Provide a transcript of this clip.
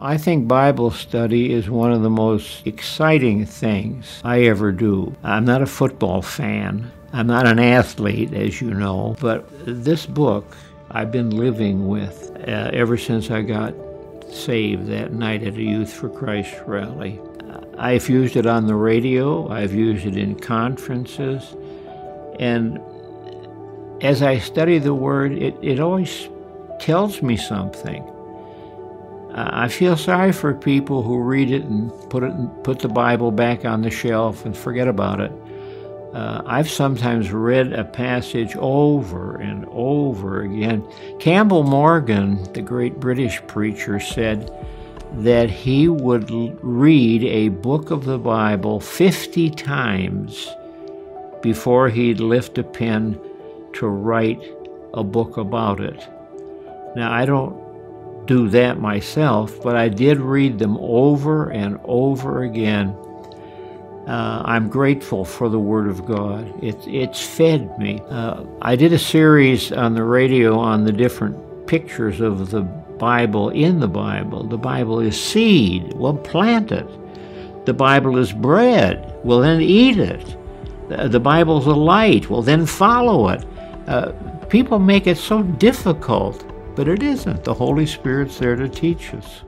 I think Bible study is one of the most exciting things I ever do. I'm not a football fan. I'm not an athlete, as you know, but this book I've been living with ever since I got saved that night at a Youth for Christ rally. I've used it on the radio, I've used it in conferences, and as I study the Word, it always tells me something. I feel sorry for people who read it and put the Bible back on the shelf and forget about it. I've sometimes read a passage over and over again. Campbell Morgan, the great British preacher, said that he would read a book of the Bible 50 times before he'd lift a pen to write a book about it. Now, I don't do that myself, but I did read them over and over again. I'm grateful for the Word of God. It's fed me. I did a series on the radio on the different pictures of the Bible in the Bible. The Bible is seed, well, plant it. The Bible is bread, well, then eat it. The Bible's a light, well, then follow it. People make it so difficult. But it isn't. The Holy Spirit's there to teach us.